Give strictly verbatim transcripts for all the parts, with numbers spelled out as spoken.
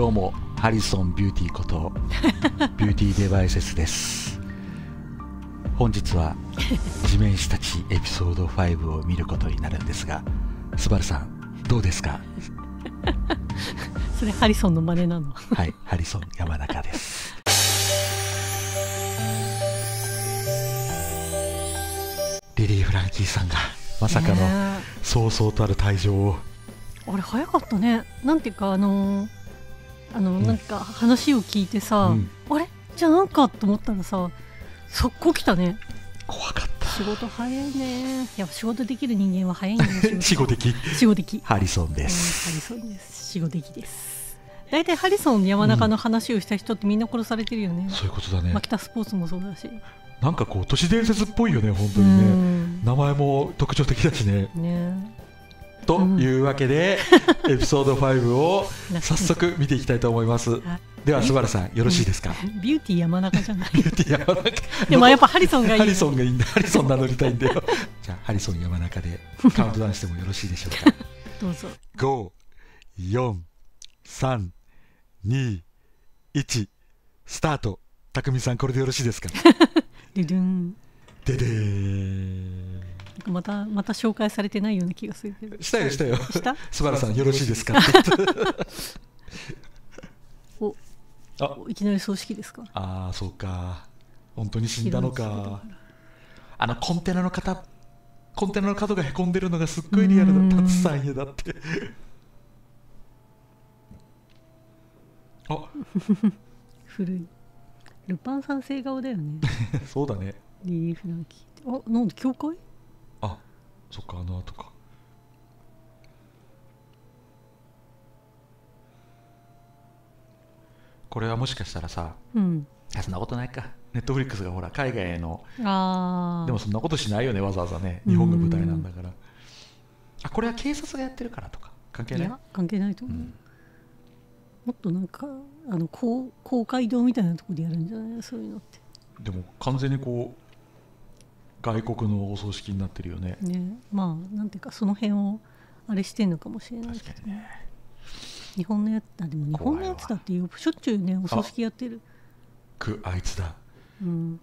どうもハリソンビューティーことビューティーデバイセスです。本日は地面師たちエピソードファイブを見ることになるんですが、スバルさんどうですか？それハリソンの真似なの？はい、ハリソン山中です。リリー・フランキーさんがまさかのそうそうとある退場を、あれ早かったね。なんていうかあのー、あのなんか話を聞いてさ、うん、あれじゃあなんかと思ったらさ、速攻来たね。怖かった。仕事早いね。やっぱ仕事できる人間は早いんだよ。仕事的。仕事的。ハリソンです。ハリソンです。仕事的です。大体ハリソン山中の話をした人ってみんな殺されてるよね。うん、そういうことだね。マキタスポーツもそうだし。なんかこう都市伝説っぽいよね、本当にね。名前も特徴的だしね。ね。というわけで、うん、エピソードファイブを早速見ていきたいと思います。ではスバルさんよろしいですか？ビューティー山中じゃない？ビューティー山中でもやっぱハリソンがいい、ね、ハリソンがいいんだ。ハリソン名乗りたいんだよ。じゃあハリソン山中でカウントダウンしてもよろしいでしょうか？どうぞ。ご、よん、さん、に、いちスタート。匠さんこれでよろしいですか？ででんででーん。またまた紹介されてないような気がするけど。したよしたよ。した？スバルさんよろしいですか？お、あ、いきなり葬式ですか？ああそうか。本当に死んだのか。あのコンテナの型、コンテナの角がへこんでるのがすっごいリアルだ。たつさん家だって。あ、古い。ルパン三世顔だよね。そうだね。リリー・フランキー。あ、なんで教会？あ、そっか、あの後か。これはもしかしたらさ、うん、そんなことないか。ネットフリックスがほら海外の、あでもそんなことしないよね、わざわざね。日本が舞台なんだから。あ、これは警察がやってるからとか関係ない？いや関係ないと思う、うん、もっとなんかあの公会堂みたいなところでやるんじゃない、そういうのって。でも完全にこう外国のお葬式になってるよね。ね、まあなんていうかその辺をあれしてんのかもしれないけど、確かにね。日本のやつだ、でも日本のやつだっていうしょっちゅうねお葬式やってる。くあいつだ。うん。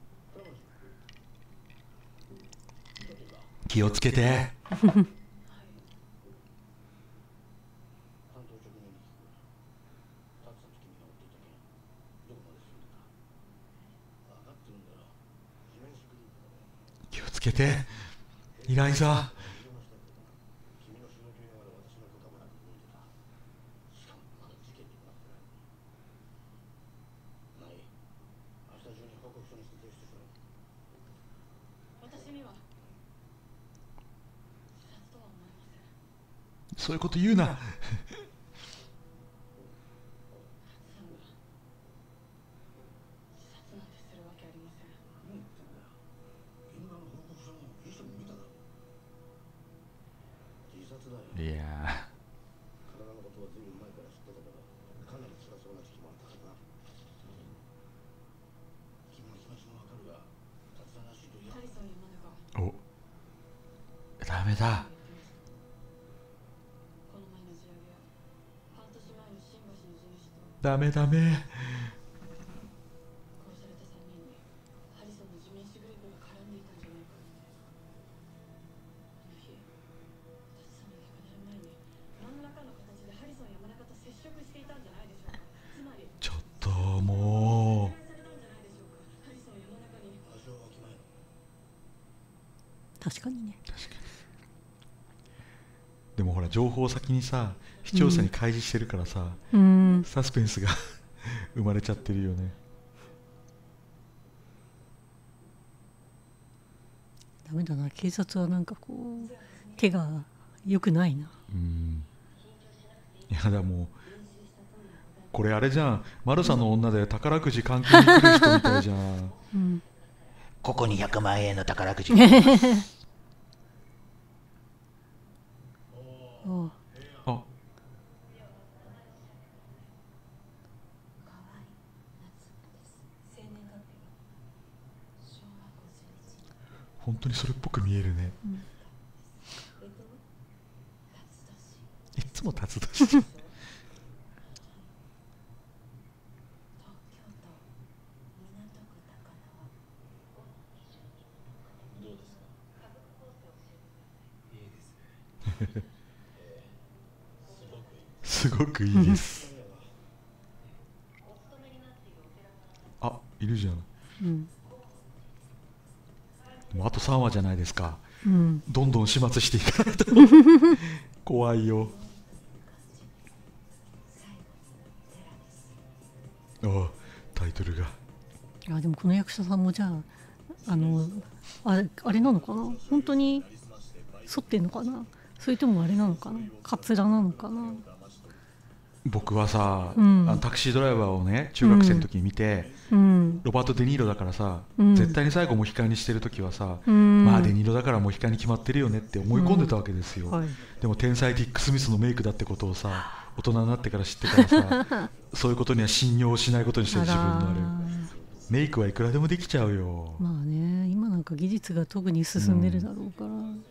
気をつけて。つけて、依頼さ。そういうこと言うな。いやー、お、ダメだ。ダメダメ。確かにね。確かに。でもほら情報を先にさ視聴者に開示してるからさ、うん、サスペンスが生まれちゃってるよね。ダメだな、警察はなんかこう手が良くないな。うん。いやだ、もうこれあれじゃん、マルサの女で宝くじ関係に来る人みたいじゃん。うん、ここにひゃくまんえんの宝くじ。あ、本当にそれっぽく見えるね。うん、いつも辰年。すごくいいです。あ、いるじゃん、うん、もうあとさんわじゃないですか、うん、どんどん始末していかないと怖いよ。ああ、タイトルが、あ、でもこの役者さんもじゃあ、あの、あれ、あれなのかな、本当に剃ってんのかな、それともあれなのかな、カツラなのかな。僕はさ、うん、タクシードライバーをね、中学生の時に見て、うん、ロバート・デ・ニーロだからさ、うん、絶対に最後モヒカンにしてる時はさ、うん、まあデ・ニーロだからモヒカンに決まってるよねって思い込んでたわけですよ、うん、はい、でも天才ディック・スミスのメイクだってことをさ、大人になってから知ってからさそういうことには信用しないことにしてる自分のあれ。メイクはいくらでもできちゃうよ。まあね、今なんか技術が特に進んでるだろうから、うん、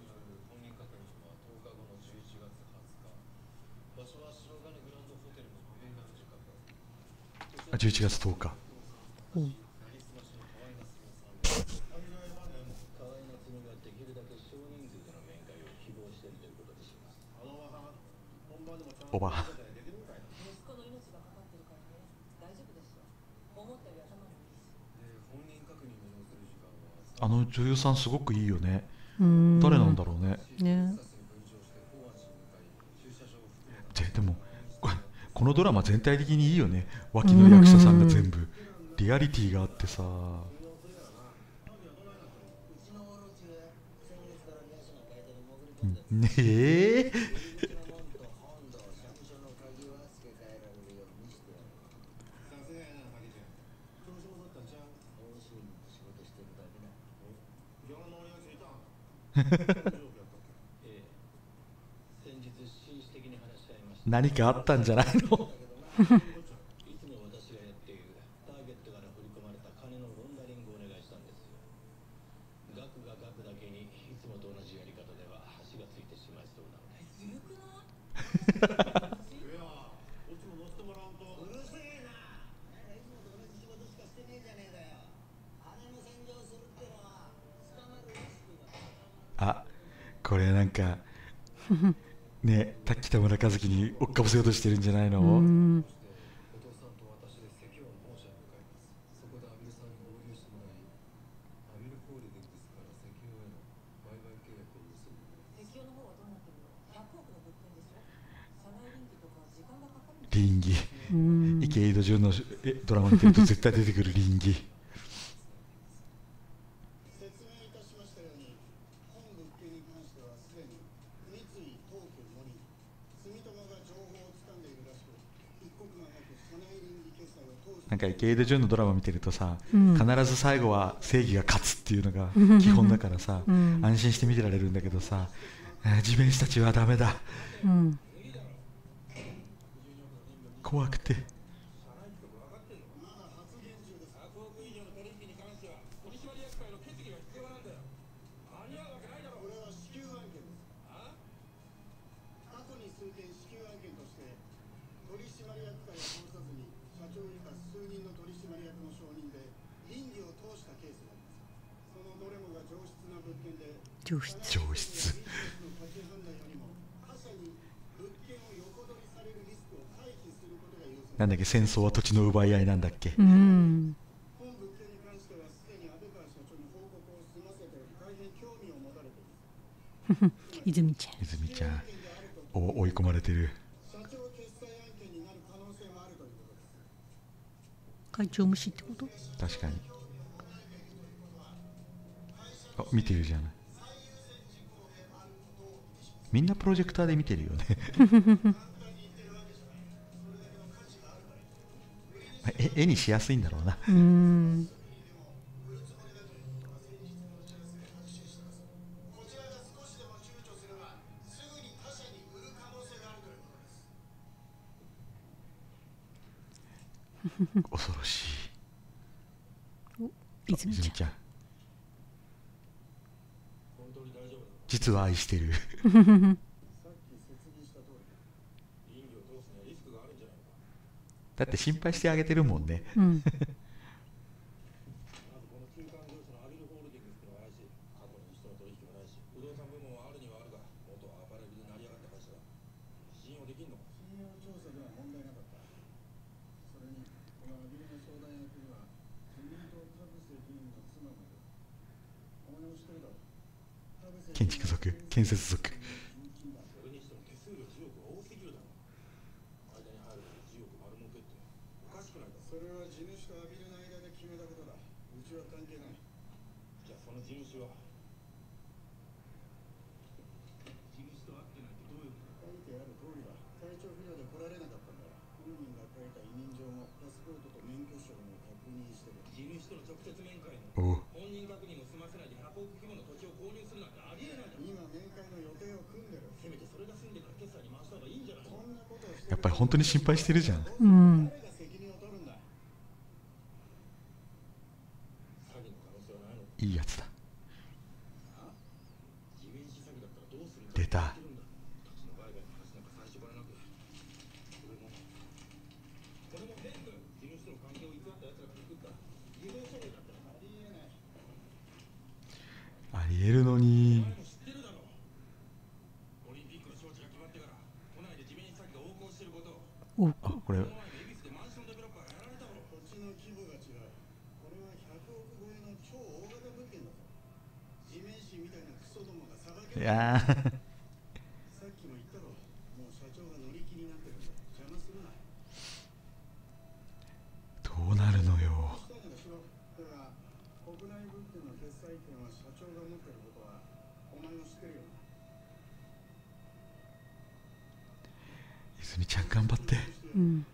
あ、じゅういちがつとおか、うん、おばああの女優さんすごくいいよね。誰なんだろうね。ね。で、でもこのドラマ全体的にいいよね。脇の役者さんが全部リアリティがあってさ。ねえ。何かあったんじゃないのあ、これなんかね、たっき田村一樹に追っかぶせようとしてるんじゃないの。うん、倫理、池井戸潤のドラマに出ると絶対出てくる倫理なんか池井戸潤のドラマ見てるとさ、うん、必ず最後は正義が勝つっていうのが基本だからさ、うん、安心して見てられるんだけどさ、地面師たちはダメだ、うん、怖くて上質上質なんだっけ、戦争は土地の奪い合いなんだっけ、うん、泉ちゃん、泉ちゃんお追い込まれてる。会長無視ってこと。確かに、あ、見てるじゃない、みんなプロジェクターで見てるよね絵にしやすいんだろうな。うーん、恐ろしい。お、泉ちゃん実は愛してるだって心配してあげてるもんね、うん、建築族、建設族。やっぱり本当に心配してるじゃん。うん。いいやつだ。出た。ありえるのに。あ、これいやどうなるのよ。泉ちゃん頑張って。うん。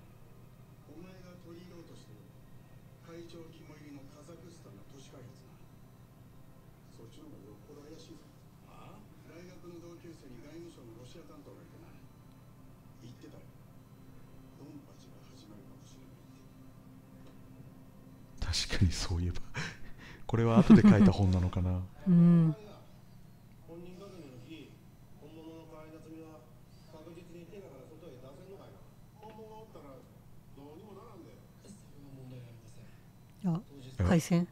確かにそういえばこれは後で書いた本なのかな。うん。あ、海鮮。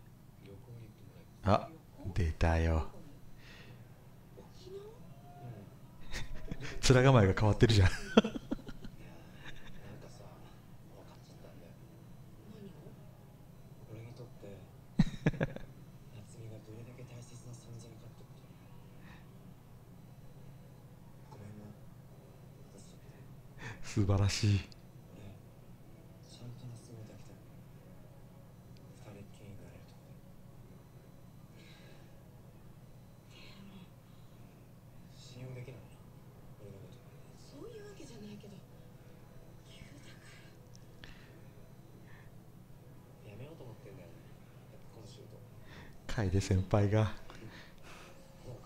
あ、出たよ。面構えが変わってるじゃん。素晴らしい。楓先輩がお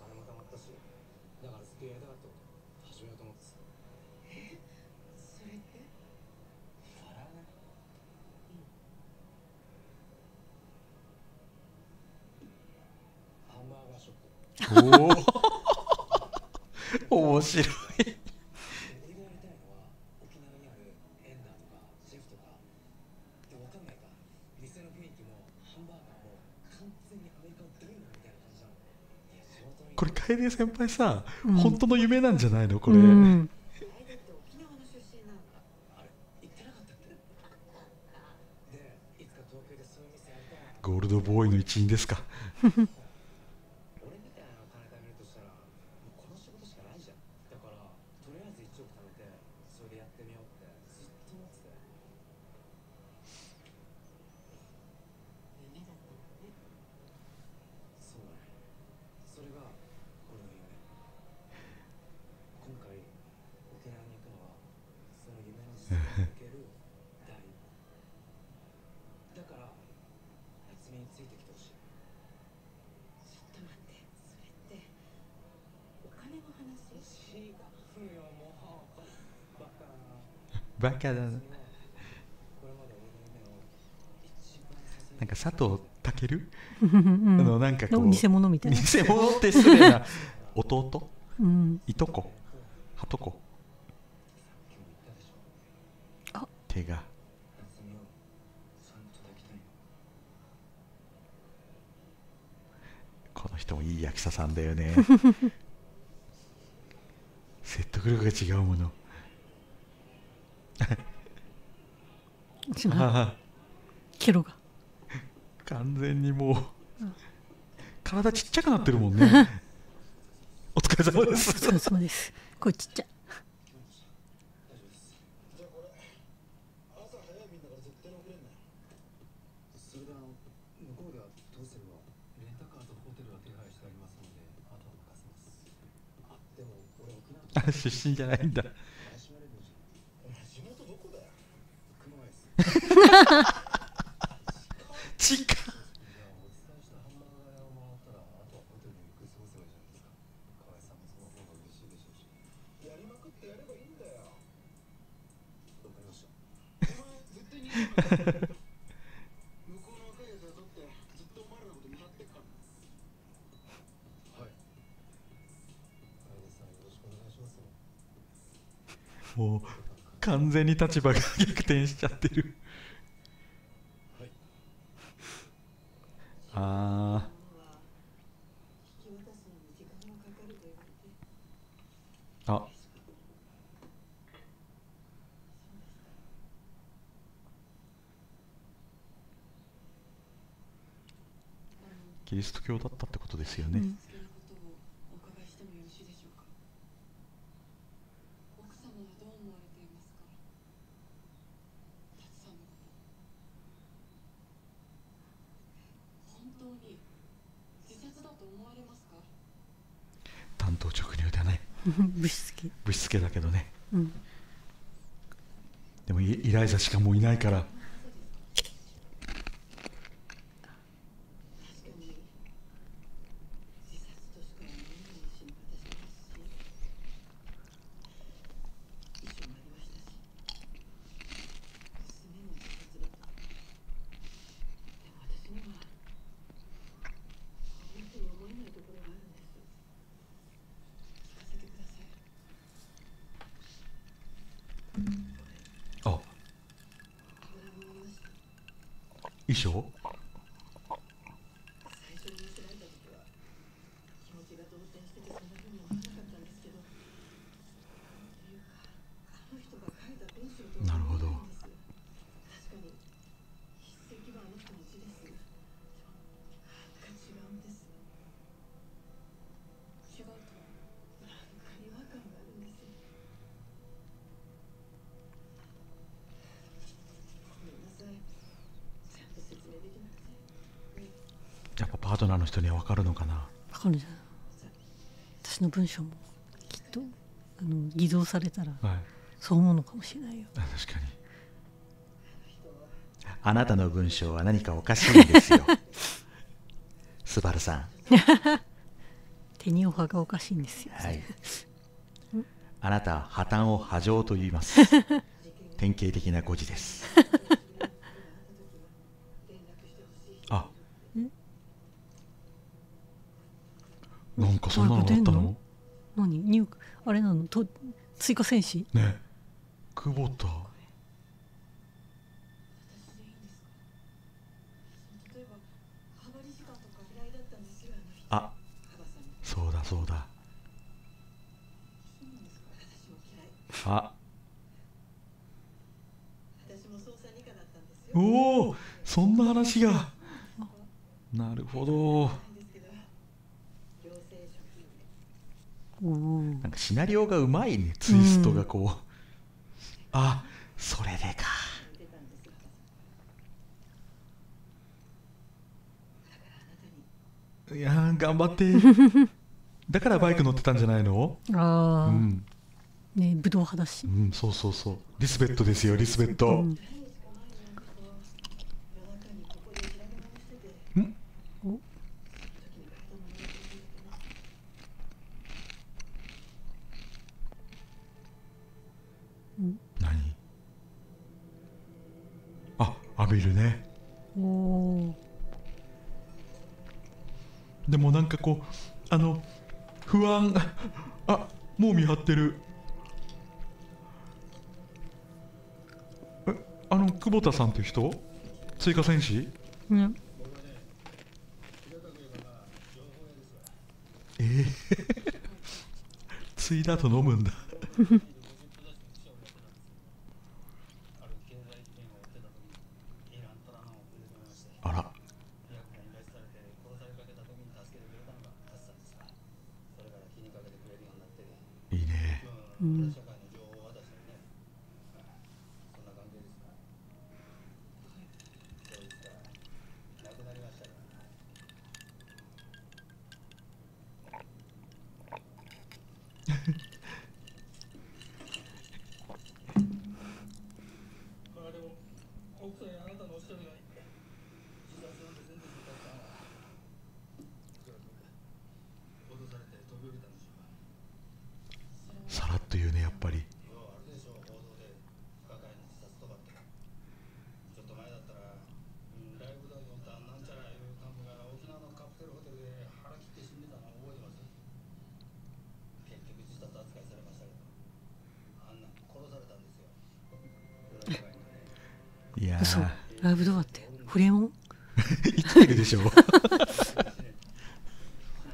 お面白い。これ楓先輩さ、うん、本当の夢なんじゃないのこれ、うん、ゴールドボーイの一員ですか。バカだな。なんか佐藤健、うん、あのなんかこう偽物みたいな。偽物って失礼な。弟、うん、いとこ、はとこ。あ、手が。この人もいい役者さんだよね。説得力が違うもの。ケロが完全にもう体ちっちゃくなってるもんね。疲れ様です。そうそうです。これちっちゃ。あ、出身じゃないんだ。近っ。もう完全に立場が逆転しちゃってる。ああ、あ、キリスト教だったってことですよね。うん、単刀直入だね。ぶしつけ、ぶしつけだけどね、うん、でもイライザしかもういないから。衣装？なるほど。やっぱパートナーの人には分かるのかな。分かるじゃん。私の文章もきっとあの偽造されたら、はい、そう思うのかもしれないよ。確かに。あなたの文章は何かおかしいんですよ。スバルさん。手におはがおかしいんですよ。はい。あなたは破綻を破状と言います。典型的な誤字です。なんかそんなのあったの？何？ニューあれなの？と追加戦士？ね、久保田。あ、そうだそうだ。あ、おお、そんな話が。なるほど。なんかシナリオがうまいね。ツイストがこう、うん、あ、それでか。いやー、頑張って。だからバイク乗ってたんじゃないの。ああ、うん、ねえ、ぶどう派だし、うん、そうそうそう、リスベットですよ、リスベット、うん、んお何？あ、アビルね。おでもなんかこうあの不安。あ、もう見張ってる。え、あの久保田さんっていう人、追加戦士、うん、えー、継いだと飲むんだ。さらっと言うね、やっぱり。嘘、ライブドアってホリエモン生きてるでしょ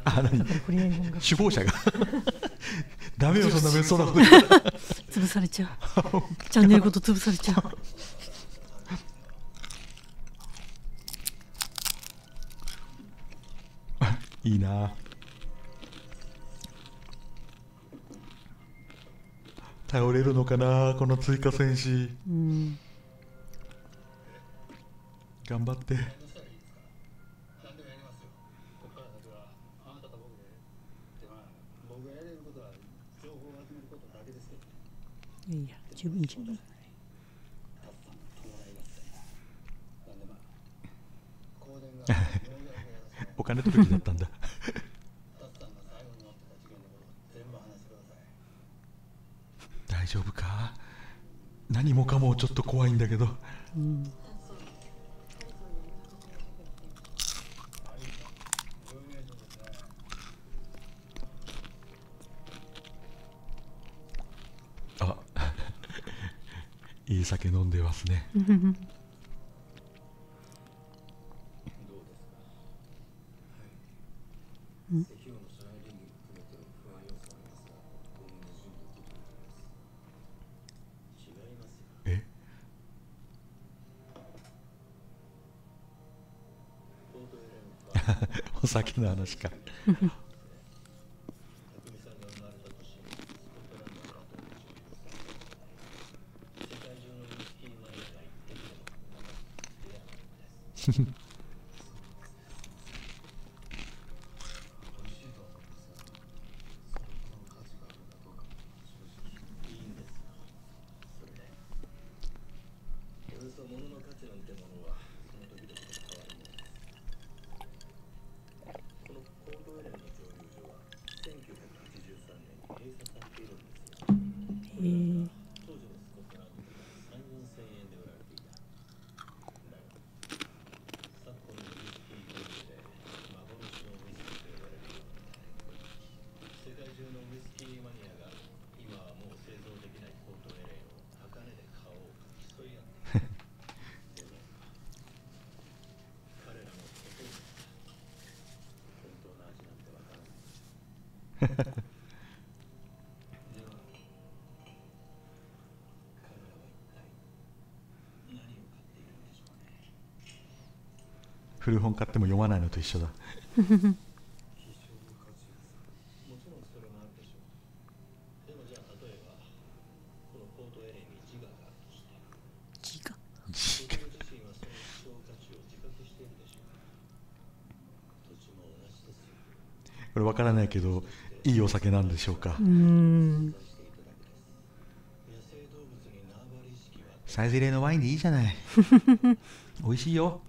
あ、何、首謀者がダメよ、そんなめっそうなこと潰されちゃうチャンネルごと潰されちゃういいな、頼れるのかなこの追加戦士、うん、頑張って。いや、十分十分。お金取る気だったんだ。大丈夫か。何もかもちょっと怖いんだけど。うん、いい酒飲んでますね。え？お酒の話か。古本買っても読まないのと一緒だこれわからないけど、いいお酒なんでしょうか。うん、サイズ入れのワインでいいじゃない美味しいよ。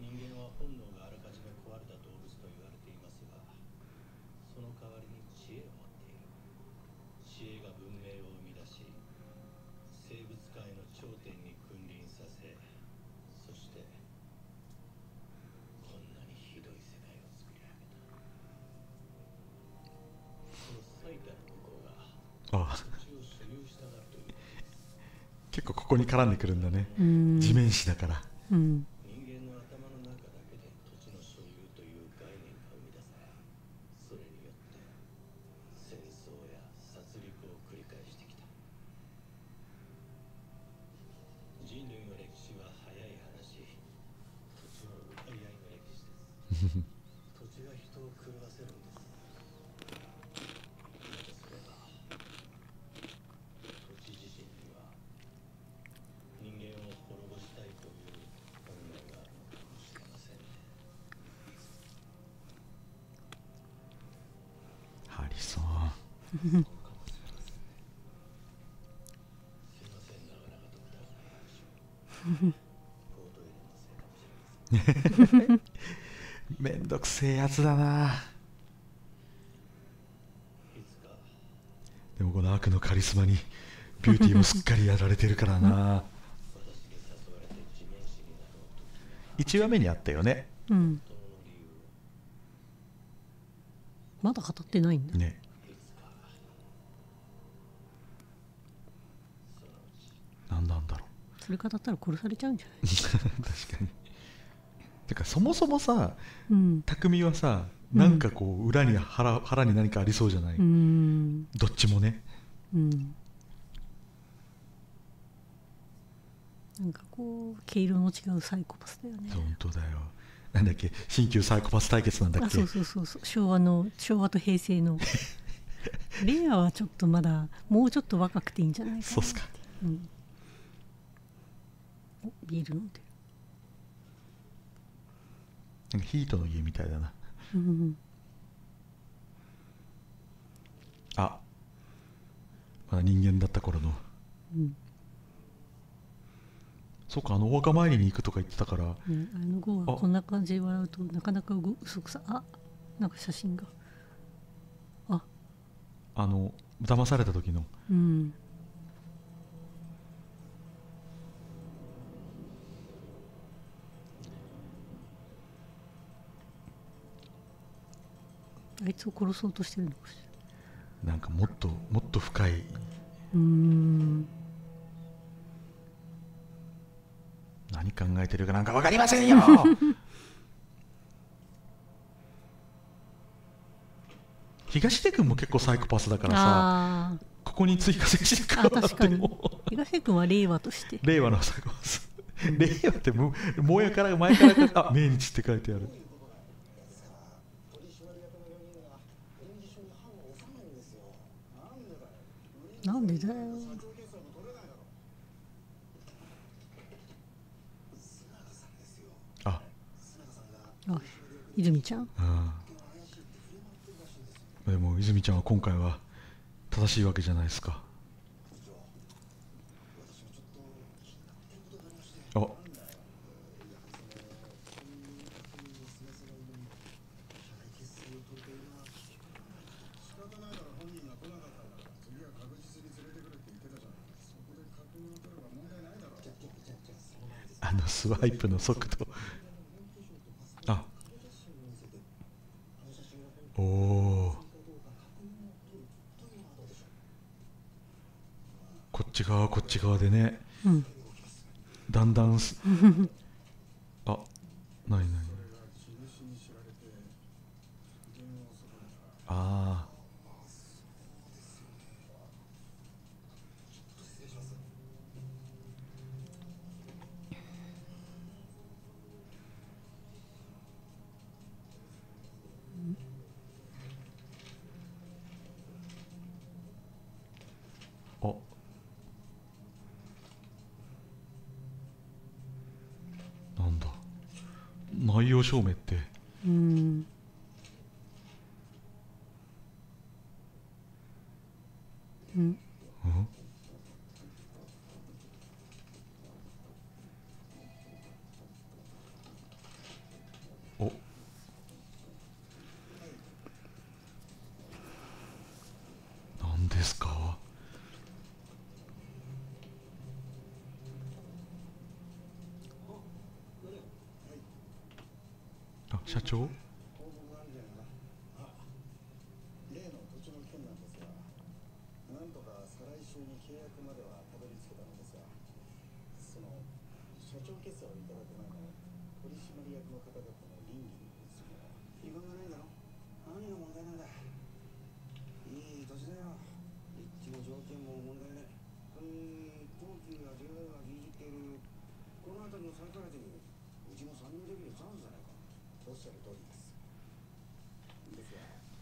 結構ここに絡んでくるんだね、地面師だから、うん、めんどくせえやつだな。でもこの悪のカリスマにビューティーもすっかりやられてるからな。いちわめにあったよね、うん、まだ語ってないんだね。何なんだろう、それ語ったら殺されちゃうんじゃない確かに。てかそもそもさ、うん、匠はさ、なんかこう裏に 腹,、うん、腹に何かありそうじゃない、うん、どっちもね、うん、なんかこう毛色の違うサイコパスだよね。本当だよ。なんだっけ、新旧サイコパス対決なんだっけ。あ、そうそうそうそう、昭和の昭和と平成のレイヤーはちょっとまだもうちょっと若くていいんじゃないかな。そうっすか、うん、おビール飲んでる。なんかヒートの家みたいだな。うんうん、あ、まだ人間だった頃の、うん、そうか、あのお墓参りに行くとか言ってたから、うん、あのゴーはこんな感じで笑うとなかなか嘘くさ。あ、なんか写真が、あ、あの騙された時の、うん、あいつを殺そうとしてるのかしら。なんかもっともっと深い、うーん、何考えてるかなんか分かりませんよ東出君も結構サイコパスだからさ、ここに追加接してくるからっても東出君は令和として令和のサイコパス令和ってもうやから前からかあ、命日って書いてある。なんでだよ。あ、あ、泉ちゃん。ああ、でも泉ちゃんは今回は正しいわけじゃないですか。あ、あのスワイプの速度あ、おお、こっち側こっち側でね、うん、だんだんすあ、ないない、ああ、内容証明って、うん、うん、お、何ですか。社長、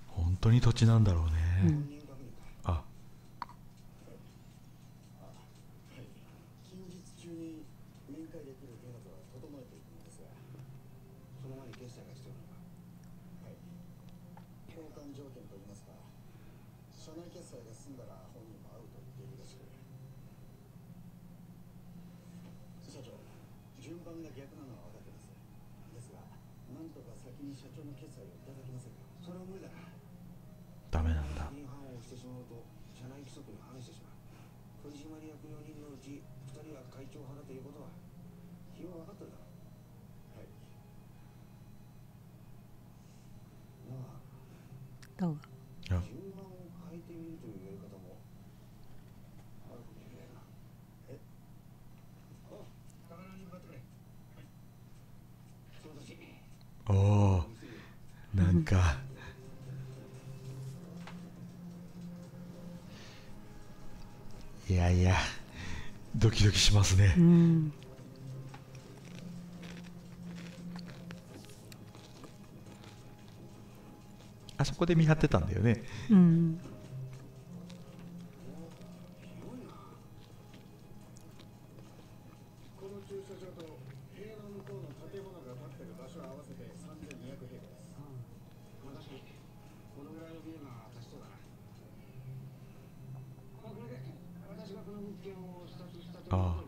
本当に土地なんだろうね、うん、あ、なんとか先に社長の決裁をいただきませんか。それは無理だ。ダメなんだ。法違反をしてしまうと社内規則に反してしまう。取締役よにんのうちふたりは会長派だということは気は分かっただろう。はい。なあ。どうか。順番を変えてみるというやり方もあるかもしれないな。え？お、魚にバトル。おお、なんかいやいやドキドキしますね。うん、あそこで見張ってたんだよね。うん、この駐車場と部屋の向こうの建物が建ってる場所を合わせてさんぜんにひゃくへいかです。うん、確かにこのぐらいのビルが建ちそうだな。まあ、これで私がこの物件を視察したということになる。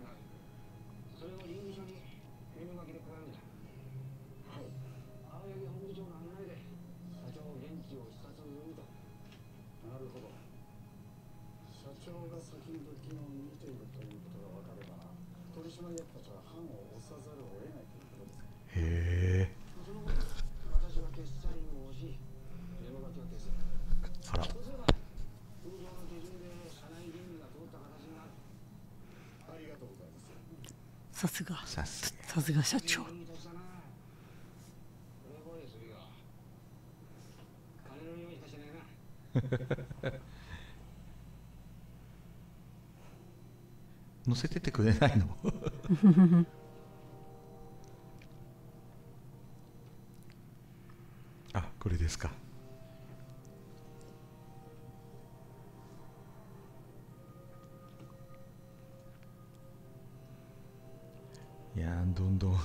それを留意書にメモ書きで加えるんだ。はい。青柳本部長の案内で社長現地を視察すると。なるほど。社長が先に物件を見ているということが分かれば取締役たちは判を押さざるを得ないということです。へえ。その後、私は決裁を押し、メモ書きを消す。あら。そうすれば、通常の手順で社内倫理が通った形になる。ありがとうございます。さすが。さすが。さすが社長。これは声するよ。金の匂いしかしないな。乗せててくれないの。あ、これですか。いや、どんどん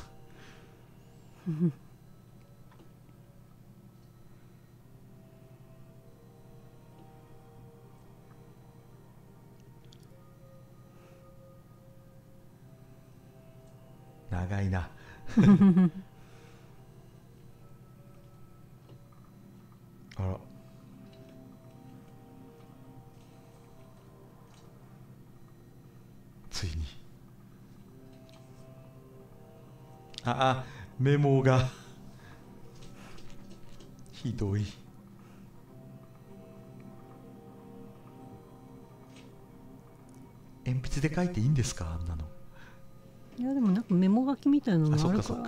長いな。あら。ついに。ああ、メモが。ひどい。鉛筆で書いていいんですか、あんなの。いやでもなんかメモ書きみたいなのがあるから。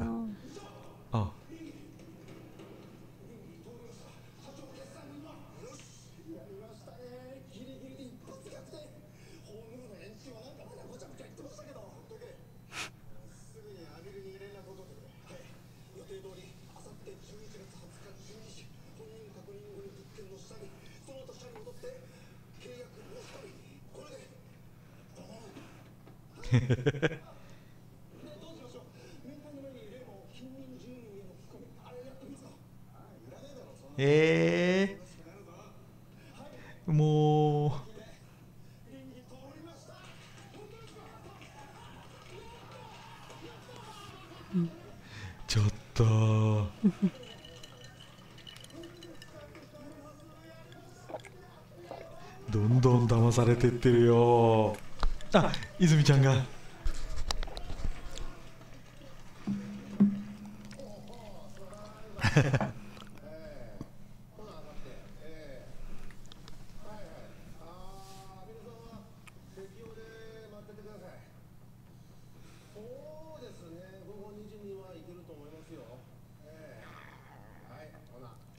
あ、へへへへ。えー、もうちょっとどんどん騙されてってるよ。あ、泉ちゃんが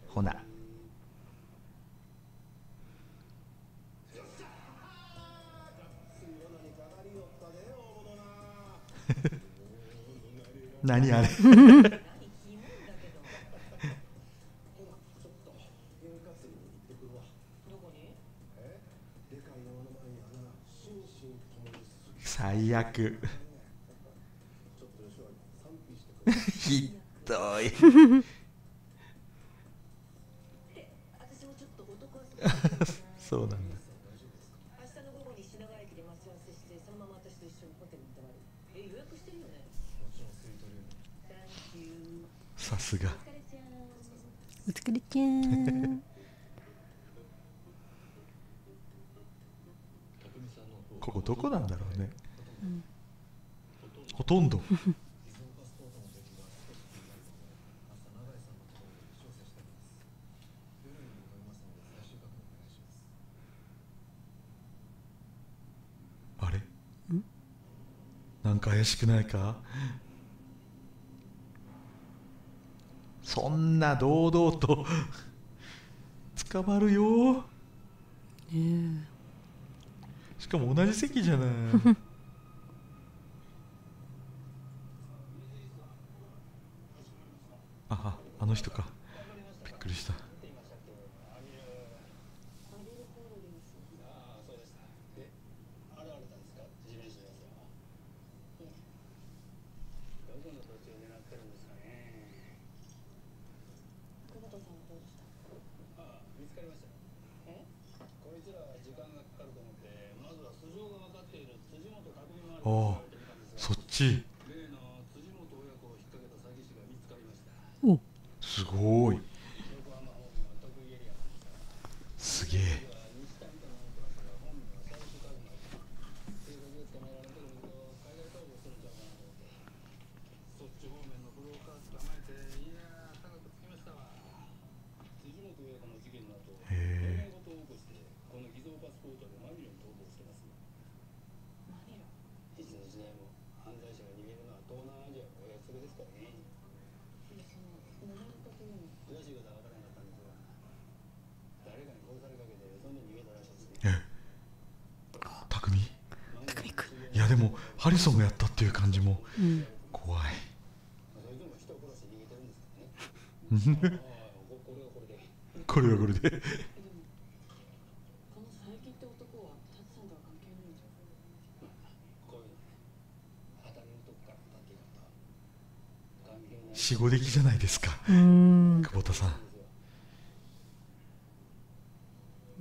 ほな。何あれ。最悪。ひどい。そうなんだ。明日の午後に品川駅で待ち合わせして、そのまま私と一緒にホテルに泊まる。え、予約してるよね。さすが。お疲れちゃん。ここどこなんだろうね。うん、ほとんど。あれ？なんか怪しくないか？そんな堂々と捕まるよ、えー、しかも同じ席じゃない。ああ、あの人か、びっくりした。ああ、そっち。お、すごい。すげえ。へえ。いやでもハリソンがやったっていう感じも怖い。これはこれで死後出来じゃないですか、久保田さん。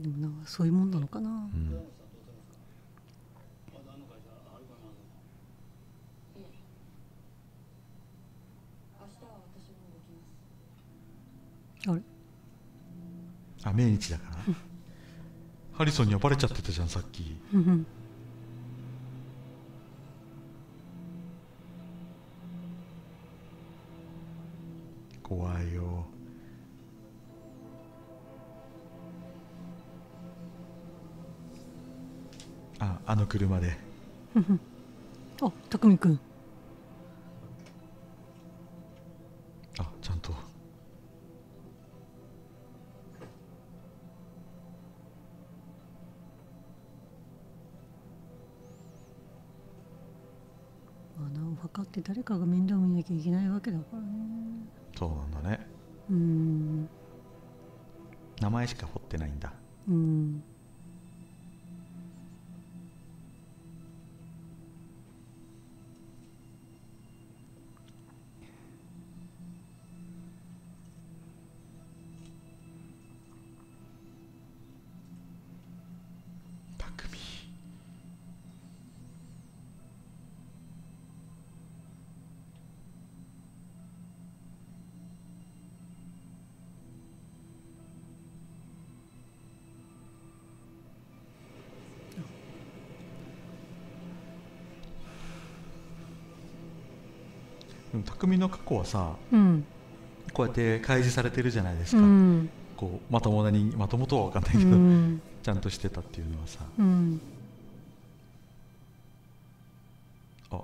でもなんかそういうもんなのかな。うん、あれ、あ、命日だから。ハリソンにはバレちゃってたじゃん、さっき。怖いよ。あ、あの車で。あ、たくみくん。あ、ちゃんと。あのお墓って誰かが面倒見なきゃいけないわけだからね。そうなんだね。うん、名前しか彫ってないんだ。うん、匠の過去はさ、うん、こうやって開示されてるじゃないですか、うん、こうまともな人、まともとは分かんないけど、うん、ちゃんとしてたっていうのはさ、うん、あ、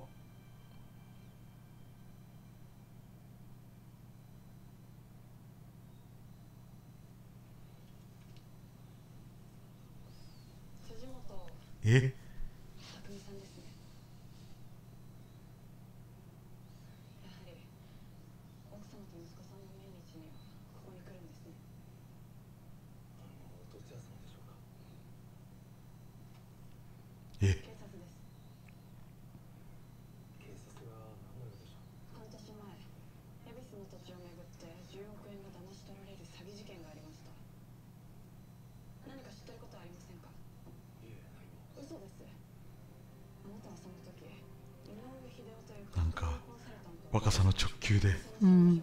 えっ、なんか若さの直球で、うん、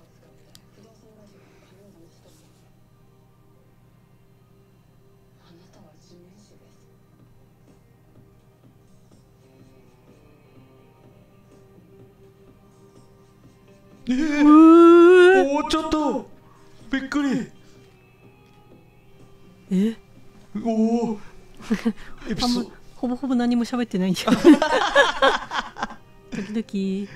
おお、ちょっとびっくり。え、おおエピソードほぼほぼ何も喋ってないんだけど時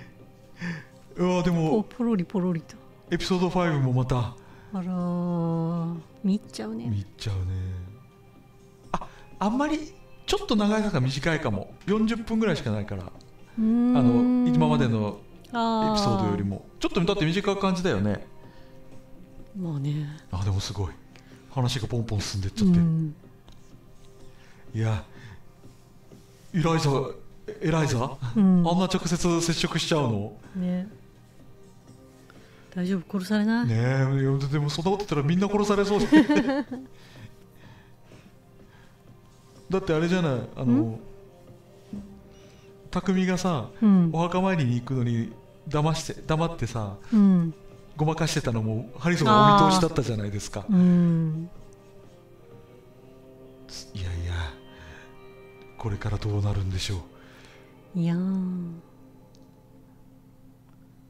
々。うわ、でもポロリポロリとエピソードファイブもまた、あらー、見入っちゃうね、見入っちゃうね。あ、あんまりちょっと長い中短いかも。よんじゅっぷんぐらいしかないから、あの今までのエピソードよりもちょっとだって短く感じだよね。まあね。あ、でもすごい話がポンポン進んでっちゃって、うん、いやエライザエライザ、うん、あんな直接接触しちゃうの、ね、大丈夫、殺されない？ねえ、でもそんなこと言ったらみんな殺されそうでだってあれじゃない、あの匠がさ、うん、お墓参りに行くのに騙して黙ってさ、うん、ごまかしてたのもハリソンがお見通しだったじゃないですか、うん、いやいや、これからどうなるんでしょう。いやー、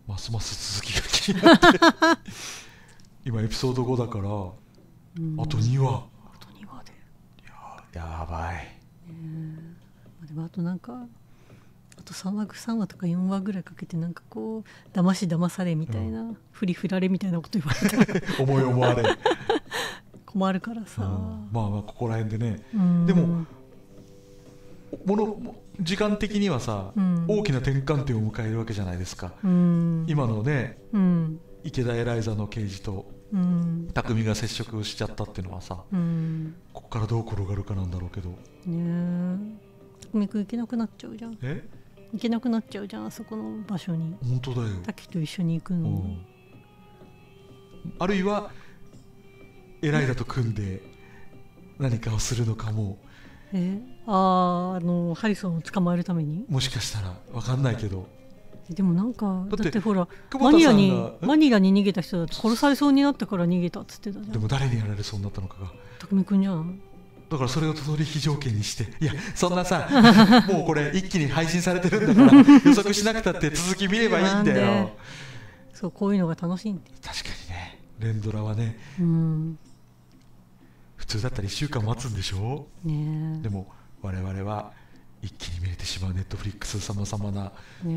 ますます続きが気になって今エピソードごだから、うん、あとにわ、あとにわでや, やばい、えー、でもあとなんかあとさんわとかよんわぐらいかけて、なんかこう騙し騙されみたいな、うん、振り振られみたいなこと言われた思い思われ困るからさ、うん、まあまあここら辺でね、うん、でももの時間的にはさ、うん、大きな転換点を迎えるわけじゃないですか、うん、今のね、うん、池田エライザの刑事と、うん、匠が接触しちゃったっていうのはさ、うん、ここからどう転がるかなんだろうけどね。匠くん行けなくなっちゃうじゃん。え、行けなくなっちゃうじゃん、あそこの場所に。本当だよ、滝と一緒に行くのに、うん、あるいはエライザと組んで何かをするのかも。え、あー、あのハリソンを捕まえるために、もしかしたら分かんないけど。でもなんかだってほら、マニラにマニラに逃げた人だって殺されそうになったから逃げたっつってたじゃん。でも誰にやられそうになったのかが匠くんじゃん。だからそれを取引条件にして、いやそんなさもうこれ一気に配信されてるんだから予測しなくたって続き見ればいいんだよそう、こういうのが楽しいんで。確かにね、連ドラはね、うん、普通だったらいっしゅうかん待つんでしょう、ね、でも我々は一気に見れてしまうネットフリックス、さまざまな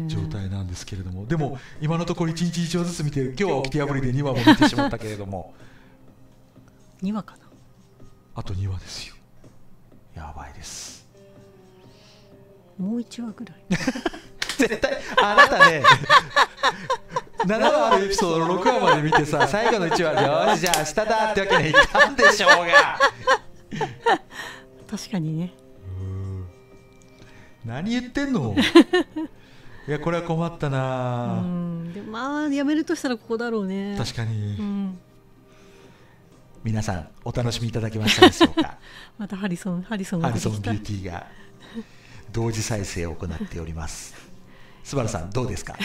状態なんですけれども、ね、でも今のところいちにちいちわずつ見て、今日は起きて破りでにわも見てしまったけれどもにわかな、あとにわですよ。やばいです、もういちわぐらい絶対あなたねななわあるエピソードのろくわまで見てさ、最後のいちわ、よしじゃあ明日だってわけにいかんでしょうが確かにね、うーん、何言ってんのいやこれは困ったな。うん、でもまあやめるとしたらここだろうね。確かに、うん、皆さんお楽しみいただけましたでしょうかまたハリソンハリソンがハリソンビューティーが同時再生を行っておりますスバルさんどうですか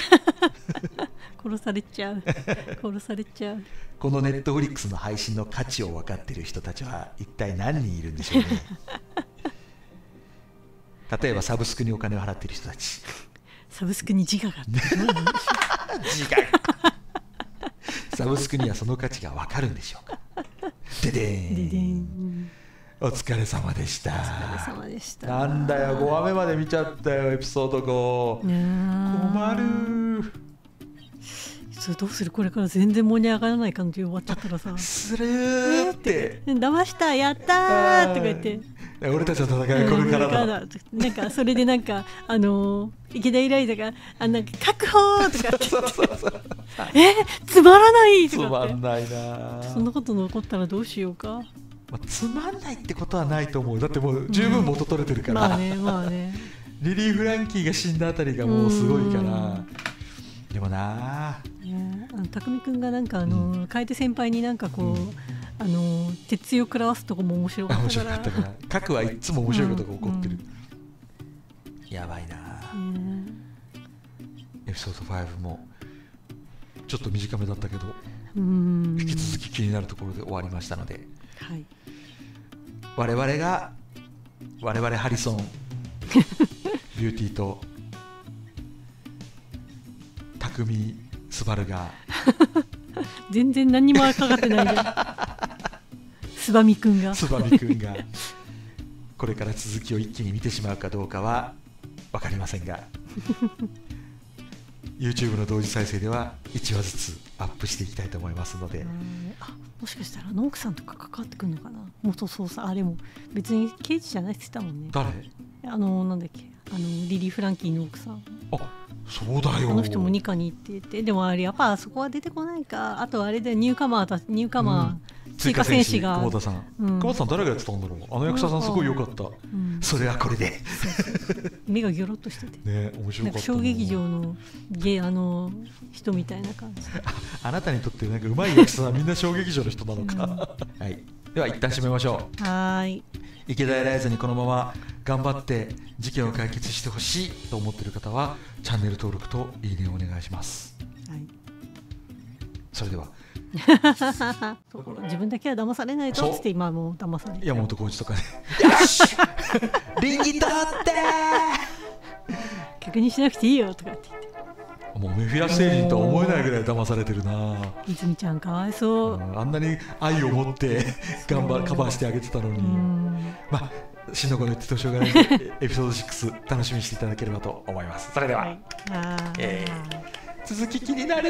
殺されちゃう殺されちゃうこのネットフリックスの配信の価値を分かっている人たちは一体何人いるんでしょうね例えばサブスクにお金を払っている人たち、サブスクに自我があって自我サブスクにはその価値が分かるんでしょうかででんででん、お疲れ様でした。お疲れ様でした。なんだよ、ごわめまで見ちゃったよ、エピソードご。困る。それどうする、これから全然盛り上がらない感じで終わっちゃったらさ。するーって。騙した、やったーとか言って。俺たちの戦いこれからだ。なんかそれでなんかあの池田エライザがあなんか確保とか。そうそうそう。え、つまらないとかって。つまんないな。そんなこと残ったらどうしようか。まあ、つまんないってことはないと思う。だってもう十分元取れてるから、うん、まあね、まあねリリー・フランキーが死んだあたりがもうすごいからでもなあ、匠くんがなんかあの、うん、楓先輩になんかこう、うん、あの鉄を食らわすとこも面白かったから面白かったから核はいつも面白いことが起こってる、うんうん、やばいなあ、ね、エピソードごもちょっと短めだったけど、うん、引き続き気になるところで終わりましたので、はい、我々が我々ハリソンビューティーと匠スバルが全然何にもかかってないでつばみくんがつばみくんがこれから続きを一気に見てしまうかどうかは分かりませんがYouTube の同時再生ではいちわずつアップしていきたいと思いますので、あ、もしかしたらあの奥さんとかかかってくるのかな、元捜査、あれも別に刑事じゃないって言ってたもんね。誰？あのなんだっけ、あのリリー・フランキーの奥さん。あ、そうだよ。あの人もにかに行ってて、でもあれやっぱそこは出てこないか。あとあれでニューカマーだ、ニューカマー、うん、追加選手が久保田さん、うん、久保田さん誰がやってたんだろう。あの役者さんすごい良かった、うん、それはこれでそうそう目がギョロッとしててね、面白かった。小劇場のゲあの人みたいな感じあ, あなたにとってなんか上手い役者さんみんな小劇場の人なのか、うん、はい、では一旦締めましょう。はい、池田エライザにこのまま頑張って事件を解決してほしいと思っている方はチャンネル登録といいねをお願いします、はい、それでは自分だけは騙されないとっつって今もう騙されない山本浩二とかねよしリンギ取って確認しなくていいよとかって言ってもうメフィラ星人とは思えないぐらい騙されてるな。泉ちゃんかわいそう、うん、あんなに愛を持って頑張カバーしてあげてたのに、まあしのこの言ってとしょうがないエピソードろく楽しみにしていただければと思います。それでは、はい、えー、続き気になる。